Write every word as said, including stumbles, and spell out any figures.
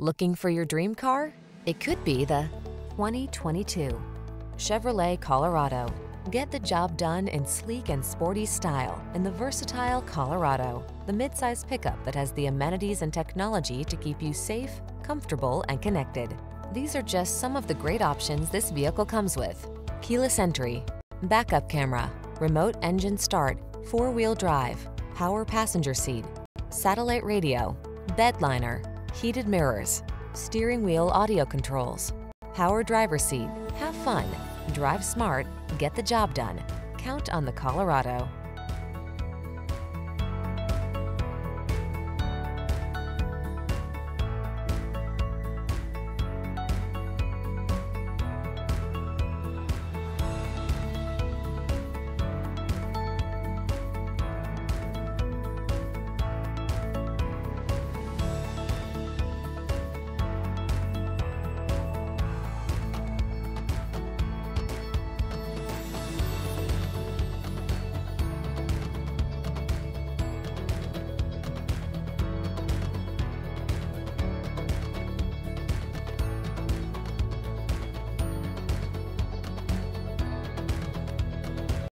Looking for your dream car? It could be the twenty twenty-two Chevrolet Colorado. Get the job done in sleek and sporty style in the versatile Colorado, the midsize pickup that has the amenities and technology to keep you safe, comfortable, and connected. These are just some of the great options this vehicle comes with: keyless entry, backup camera, remote engine start, four-wheel drive, power passenger seat, satellite radio, bed liner, heated mirrors, steering wheel audio controls, power driver seat. Have fun, drive smart, get the job done. Count on the Colorado.